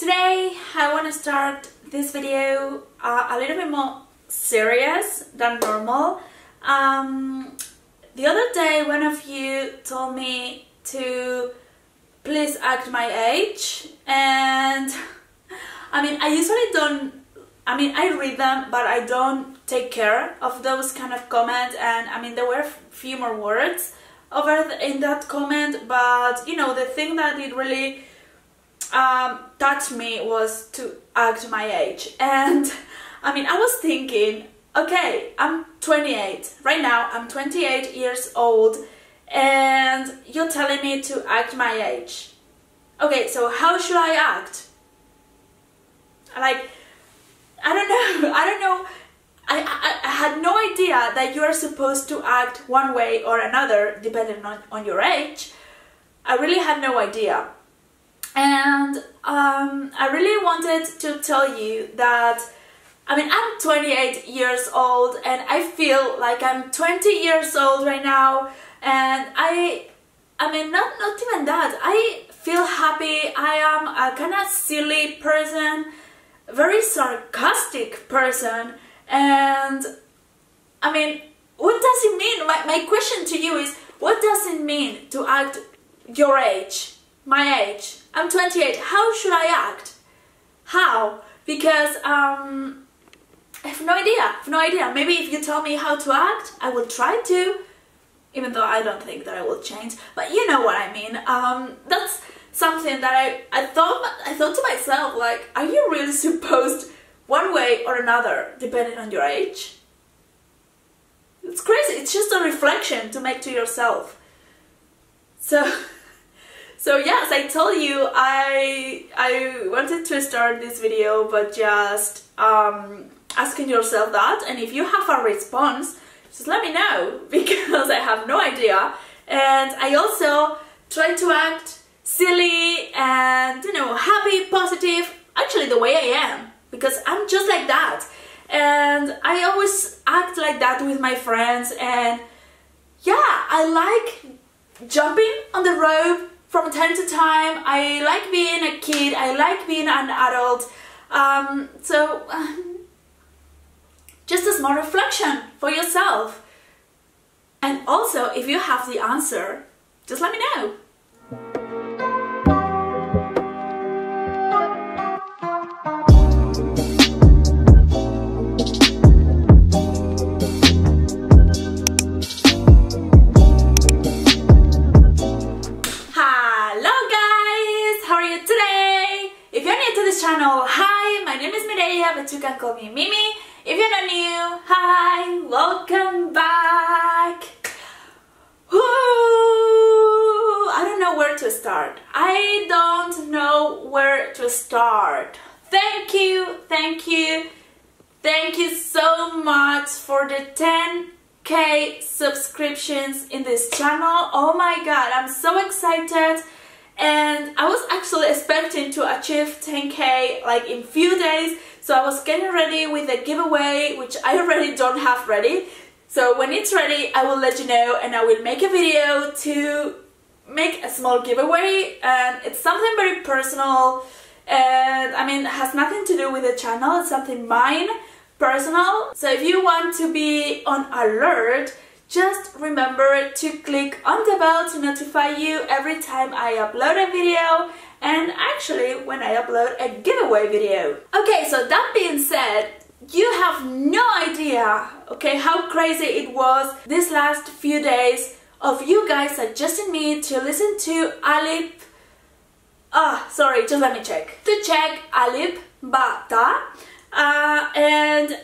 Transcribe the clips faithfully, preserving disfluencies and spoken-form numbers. Today I want to start this video uh, a little bit more serious than normal. Um, the other day one of you told me to please act my age, and I mean I usually don't, I mean I read them but I don't take care of those kind of comments, and I mean there were a few more words over the, in that comment, but you know the thing that it really um, touched me was to act my age. And I mean I was thinking, okay, I'm twenty-eight right now, I'm twenty-eight years old, and you're telling me to act my age. Okay, so how should I act? Like, I don't know, I don't know, I, I, I had no idea that you are supposed to act one way or another depending on, on your age. I really had no idea. And um, I really wanted to tell you that, I mean, I'm twenty-eight years old and I feel like I'm twenty years old right now. And I, I mean, not, not even that, I feel happy. I am a kind of silly person, very sarcastic person, and I mean, what does it mean? My, my question to you is, what does it mean to act your age, my age? I'm twenty-eight, how should I act? How? Because um, I have no idea, I have no idea. Maybe if you tell me how to act, I will try to. Even though I don't think that I will change, but you know what I mean. Um, that's something that I, I thought I thought to myself, like, are you really supposed one way or another depending on your age? It's crazy. It's just a reflection to make to yourself. So, so yes, I told you I I wanted to start this video, but just um, asking yourself that, and if you have a response, just let me know, because I have no idea. And I also try to act silly and, you know, happy, positive, actually the way I am, because I'm just like that. And I always act like that with my friends, and yeah, I like jumping on the rope from time to time. I like being a kid, I like being an adult. Um, so... Just a small reflection for yourself. And also, if you have the answer, just let me know. Hello guys, how are you today? If you're new to this channel, hi, my name is Mireia, but you can call me Mimi. If you're not new, hi, welcome back. Woo! I don't know where to start. I don't know where to start. Thank you, thank you, thank you so much for the ten K subscriptions in this channel. Oh my god, I'm so excited. And I was actually expecting to achieve ten K like in few days, so I was getting ready with a giveaway, which I already don't have ready. So when it's ready, I will let you know, and I will make a video to make a small giveaway, and it's something very personal, and I mean it has nothing to do with the channel, it's something mine, personal. So if you want to be on alert, just remember to click on the bell to notify you every time I upload a video, and actually when I upload a giveaway video. Okay, so that being said, you have no idea, okay, how crazy it was this last few days of you guys suggesting me to listen to Alip... Ah, oh, sorry, just let me check. To check Alip Ba Ta, uh, and...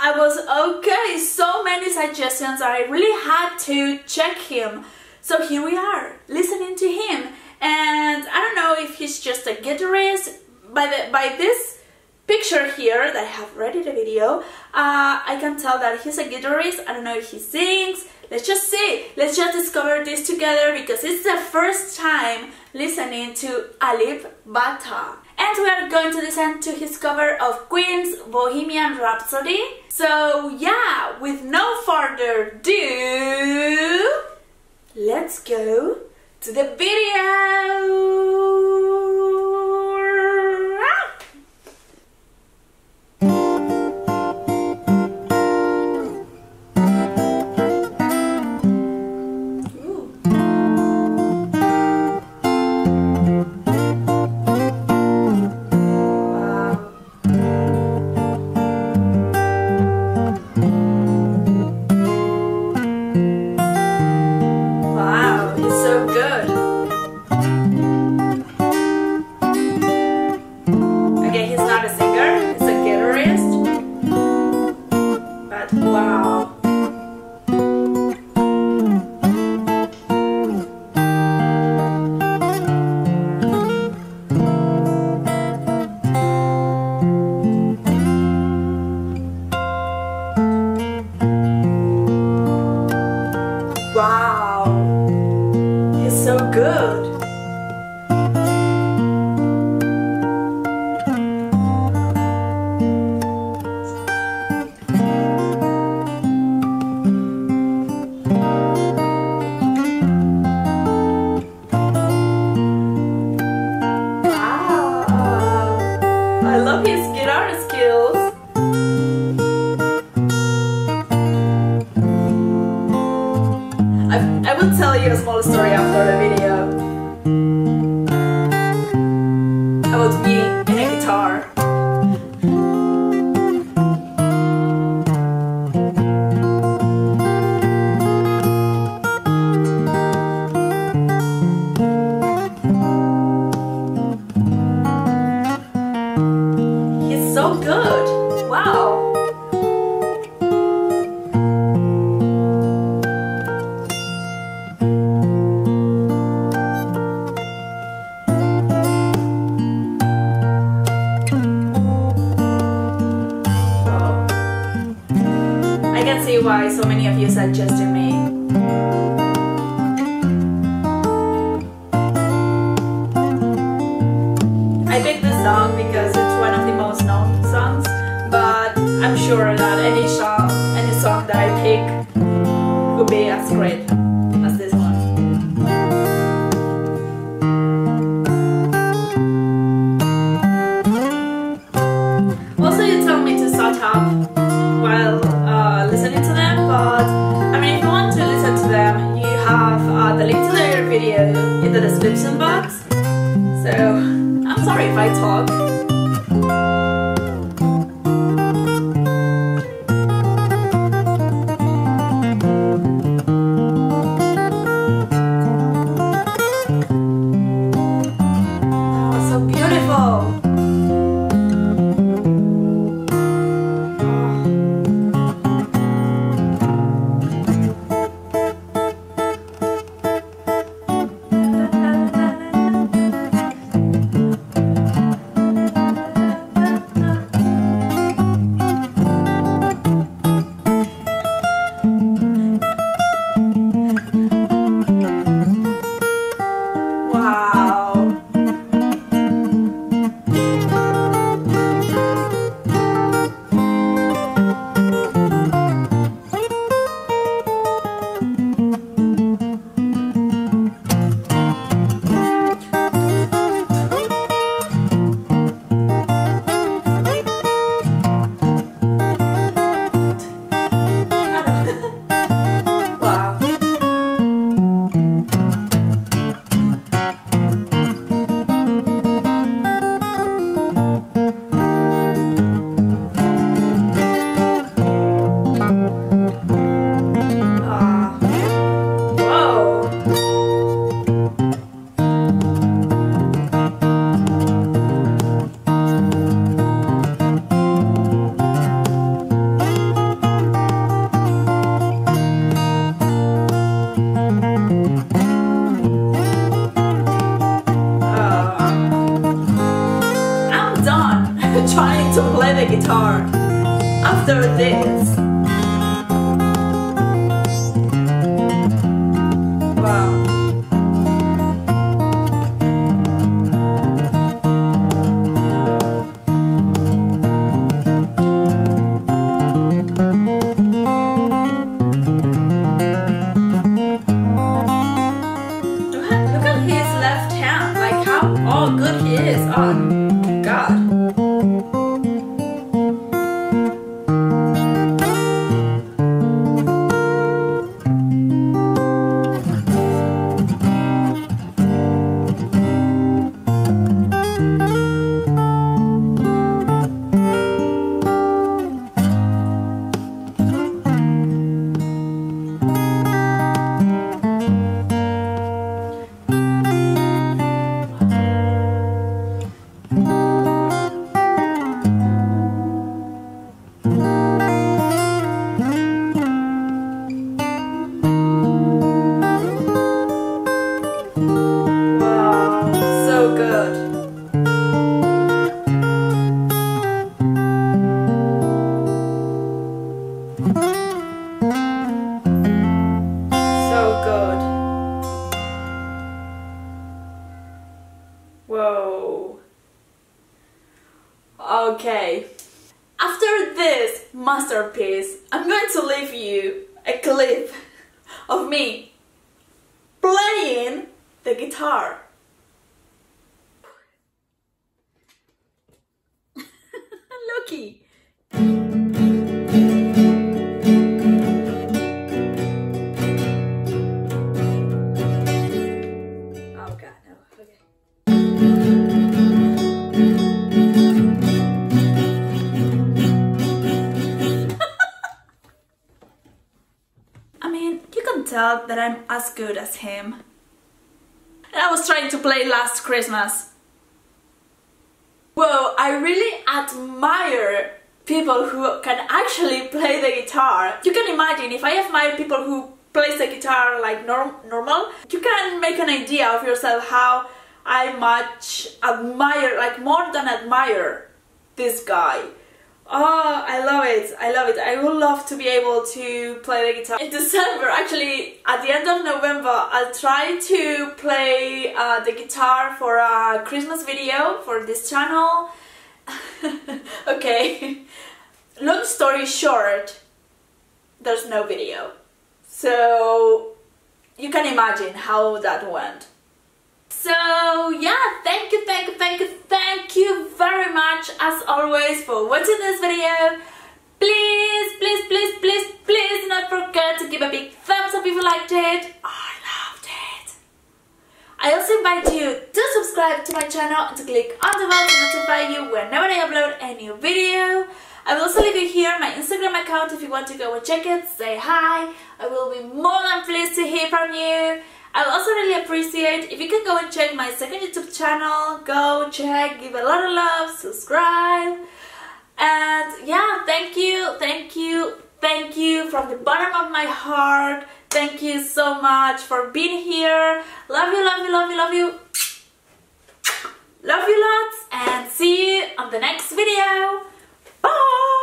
I was okay, so many suggestions, I really had to check him. So here we are, listening to him. And I don't know if he's just a guitarist. By, the, by this picture here, that I have read in the video, uh, I can tell that he's a guitarist. I don't know if he sings. Let's just see. Let's just discover this together, because it's the first time listening to Alip Ba Ta. And we are going to listen to his cover of Queen's Bohemian Rhapsody. So yeah, with no further ado, let's go to the video! love his guitar skills. I, I will tell you a small story after the video about me and a guitar. So good! Wow! I can see why so many of you suggested me. Because it's one of the most known songs, but I'm sure that any song, any song that I pick could be as great as this one. Also, you told me to shut up while uh, listening to them, but I mean, if you want to listen to them, you have uh, the link to their video in the description box. So. I'm sorry if I talk. Oh, so beautiful! Trying to play the guitar after this. Wow. Look at his left hand, like how oh, good he is. Oh, God. Whoa. Okay. After this masterpiece, I'm going to leave you a clip of me playing the guitar. funky. That I'm as good as him. And I was trying to play Last Christmas. Well, I really admire people who can actually play the guitar. You can imagine, if I admire people who plays the guitar like norm normal, you can make an idea of yourself how I much admire, like more than admire, this guy. Oh, I love it, I love it. I would love to be able to play the guitar. In December, actually, at the end of November, I'll try to play uh, the guitar for a Christmas video for this channel. Okay, long story short, there's no video. So, you can imagine how that went. So yeah, thank you, thank you, thank you, thank you very much as always for watching this video. Please, please, please, please, please not forget to give a big thumbs up if you liked it. I loved it. I also invite you to subscribe to my channel and to click on the bell to notify you whenever I upload a new video. I will also leave you here my Instagram account if you want to go and check it, say hi. I will be more than pleased to hear from you. I would also really appreciate if you can go and check my second YouTube channel. Go, check, give a lot of love, subscribe. And yeah, thank you, thank you, thank you from the bottom of my heart. Thank you so much for being here. Love you, love you, love you, love you. Love you lots and see you on the next video. Bye!